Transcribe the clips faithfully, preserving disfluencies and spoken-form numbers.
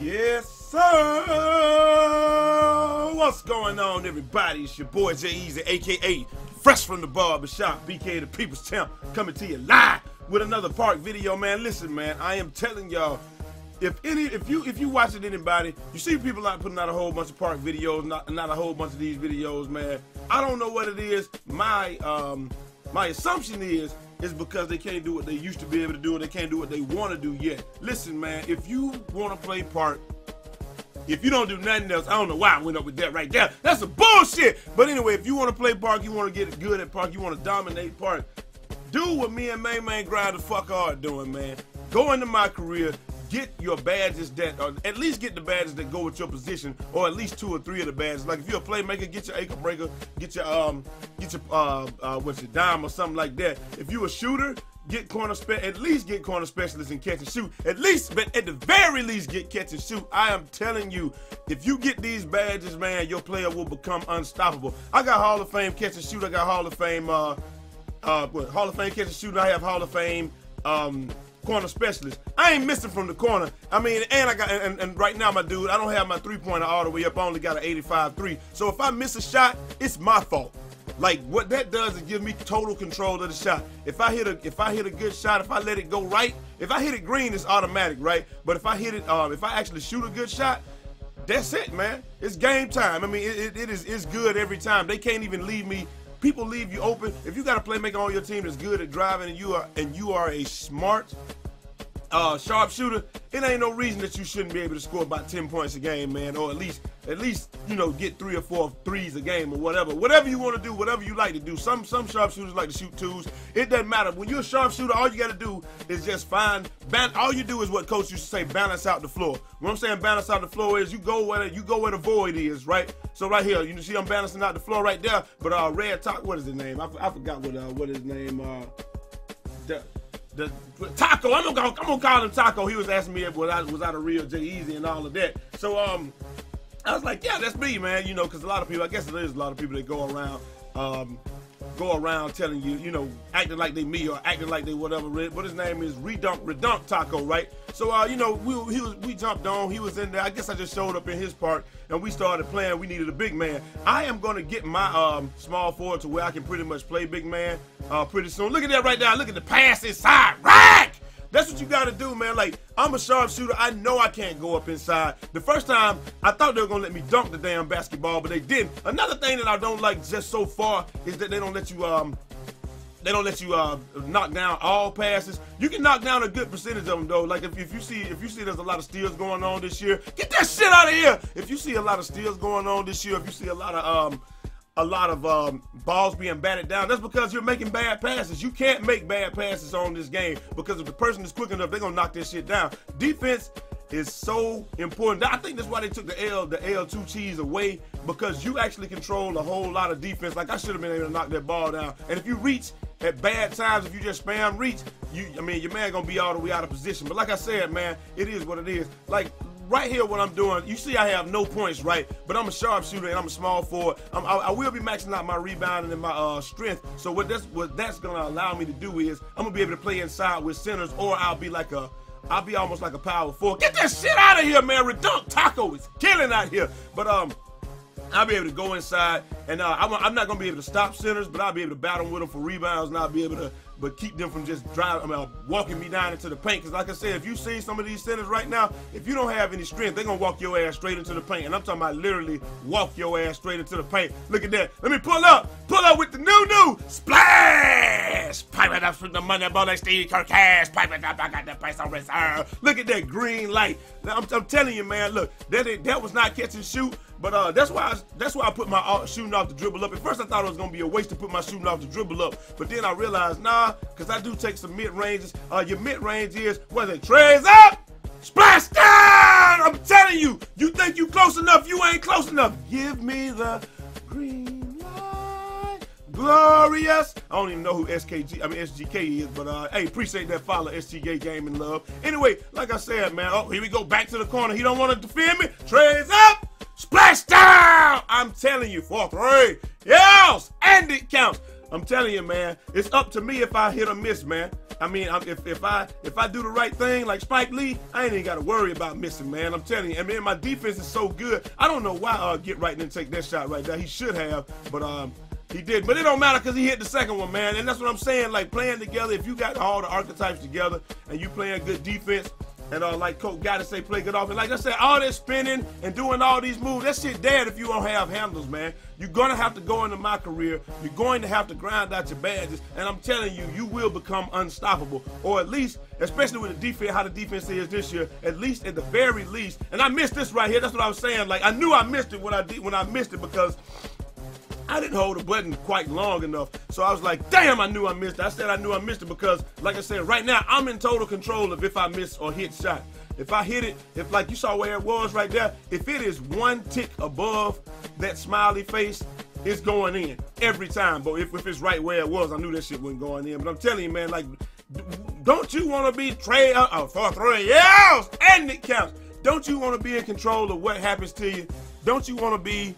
Yes, sir! What's going on, everybody? It's your boy, Jai Eazy, a k a. Fresh from the Barbershop, B K the People's Champ, coming to you live with another park video, man. Listen, man, I am telling y'all, if any, if you if you watching anybody, you see people out putting out a whole bunch of park videos, not, not a whole bunch of these videos, man. I don't know what it is. My, um, my assumption is, it's because they can't do what they used to be able to do, and they can't do what they want to do yet. Listen, man, if you want to play park, if you don't do nothing else, I don't know why I went up with that right there. That's some bullshit. But anyway, if you want to play park, you want to get good at park, you want to dominate park, do what me and Main Man grind the fuck hard doing, man. Go into my career. Get your badges that, or at least get the badges that go with your position, or at least two or three of the badges. Like if you're a playmaker, get your acre breaker, get your um, get your uh, uh what's your dime or something like that. If you're a shooter, get corner spe at least get corner specialist and catch and shoot. At least, but at the very least, get catch and shoot. I am telling you, if you get these badges, man, your player will become unstoppable. I got Hall of Fame catch and shoot. I got Hall of Fame uh uh what Hall of Fame catch and shoot. I have Hall of Fame um. corner specialist. I ain't missing from the corner. I mean, and I got, and, and right now, my dude, I don't have my three-pointer all the way up. I only got an eighty-five three. So if I miss a shot, it's my fault. Like what that does is give me total control of the shot. If I hit a, if I hit a good shot, if I let it go right, if I hit it green, it's automatic, right? But if I hit it, um, if I actually shoot a good shot, that's it, man. It's game time. I mean, it, it, it is, it's good every time. They can't even leave me. People leave you open. If you got a playmaker on your team that's good at driving, and you are and you are a smart uh, sharpshooter, it ain't no reason that you shouldn't be able to score about ten points a game, man, or at least at least you know get three or four threes a game or whatever. Whatever you want to do, whatever you like to do. Some some sharpshooters like to shoot twos. It doesn't matter. When you're a sharpshooter, all you got to do is just find balance. All you do is what coach used to say: balance out the floor. What I'm saying, balance out the floor is you go where you go where the void is, right? So right here, you see I'm balancing out the floor right there, but uh, Red Taco, what is his name? I, I forgot what uh, what his name, uh, the, the, Taco, I'm gonna, I'm gonna call him Taco. He was asking me if was I, was I the real Jai Eazy and all of that. So um, I was like, yeah, that's me, man, you know, because a lot of people, I guess there's a lot of people that go around, um, go around telling you, you know, acting like they me or acting like they whatever, but his name is Redunk, Redunk Taco, right? So, uh, you know, we he was, we jumped on. He was in there. I guess I just showed up in his park, and we started playing. We needed a big man. I am going to get my um, small forward to where I can pretty much play big man uh, pretty soon. Look at that right there. Look at the pass inside. Rack! That's what you got to do, man. Like, I'm a sharpshooter. I know I can't go up inside. The first time, I thought they were going to let me dunk the damn basketball, but they didn't. Another thing that I don't like just so far is that they don't let you... Um, They don't let you uh, knock down all passes. You can knock down a good percentage of them though. Like if, if you see if you see there's a lot of steals going on this year, get that shit out of here. If you see a lot of steals going on this year, if you see a lot of um, a lot of um, balls being batted down, that's because you're making bad passes. You can't make bad passes on this game because if the person is quick enough, they're gonna knock this shit down. Defense is so important. I think that's why they took the L, the L two cheese away, because you actually control a whole lot of defense. Like I should have been able to knock that ball down. And if you reach at bad times, if you just spam reach, you I mean your man gonna be all the way out of position. But like I said, man, it is what it is. Like right here, what I'm doing, you see I have no points, right? But I'm a sharpshooter and I'm a small forward. I'm, I, I will be maxing out my rebounding and my uh, strength. So what that's what that's gonna allow me to do is I'm gonna be able to play inside with centers, or I'll be like a I'll be almost like a power four. Get that shit out of here, man. Redunk Taco is killing out here. But um, I'll be able to go inside, and uh, I'm, I'm not gonna be able to stop centers, but I'll be able to battle with them for rebounds, and I'll be able to, but keep them from just driving, I mean, walking me down into the paint. Because like I said, if you see some of these centers right now, if you don't have any strength, they're gonna walk your ass straight into the paint. And I'm talking about literally walk your ass straight into the paint. Look at that. Let me pull up, pull up with the new new splash. Pipe it up with the money ball like Steve Kerr Cash. Pipe it up, I got that price on reserve. Look at that green light. Now, I'm, I'm telling you, man. Look, that that was not catch and shoot. But uh, that's why I, that's why I put my shooting off the dribble up. At first, I thought it was gonna be a waste to put my shooting off the dribble up, but then I realized, nah, because I do take some mid ranges. Uh, your mid range is whether it trays up, splash down. I'm telling you, you think you close enough, you ain't close enough. Give me the green light, glorious. I don't even know who S K G, I mean S G K is, but uh, hey, appreciate that follow, S G K Gaming love. Anyway, like I said, man. Oh, here we go back to the corner. He don't want to defend me. Trays up. Splash down! I'm telling you, for three, yes, and it counts. I'm telling you, man, it's up to me if I hit or miss, man. I mean, if, if I if I do the right thing, like Spike Lee, I ain't even got to worry about missing, man. I'm telling you. I mean, my defense is so good. I don't know why uh, Get Right didn't take that shot right there. He should have, but um, he did. But it don't matter because he hit the second one, man. And that's what I'm saying. Like, playing together, if you got all the archetypes together and you playing good defense, and uh, like Coach got to say, play good offense. Like I said, all that spinning and doing all these moves, that shit dead if you don't have handles, man. You're going to have to go into my career. You're going to have to grind out your badges. And I'm telling you, you will become unstoppable. Or at least, especially with the defense, how the defense is this year, at least at the very least. And I missed this right here. That's what I was saying. Like, I knew I missed it when I did, when I missed it because I didn't hold the button quite long enough. So I was like, damn, I knew I missed it. I said I knew I missed it because, like I said, right now, I'm in total control of if I miss or hit shot. If I hit it, if like you saw where it was right there, if it is one tick above that smiley face, it's going in every time. But if, if it's right where it was, I knew that shit wasn't going in. But I'm telling you, man, like, don't you want to be trade uh, for three years and it counts? Don't you want to be in control of what happens to you? Don't you want to be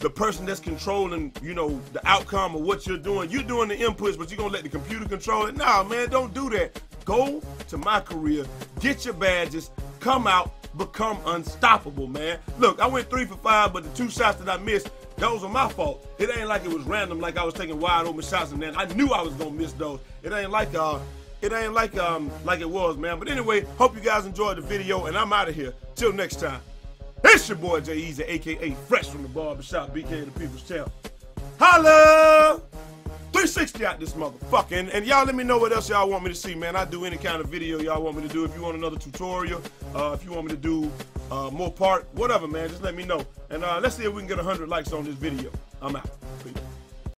the person that's controlling, you know, the outcome of what you're doing? You're doing the inputs, but you're gonna let the computer control it? Nah, man, don't do that. Go to my career, get your badges, come out, become unstoppable, man. Look, I went three for five, but the two shots that I missed, those were my fault. It ain't like it was random, like I was taking wide open shots and then I knew I was gonna miss those. It ain't like uh, it ain't like um, like it was, man. But anyway, hope you guys enjoyed the video, and I'm out of here. Till next time. It's your boy Jai Eazy, a k a. Fresh from the Barbershop, B K the People's Champ. Holla! three sixty out this motherfucker. And, and y'all let me know what else y'all want me to see, man. I do any kind of video y'all want me to do. If you want another tutorial, uh, if you want me to do uh, more part, whatever, man, just let me know. And uh, let's see if we can get one hundred likes on this video. I'm out.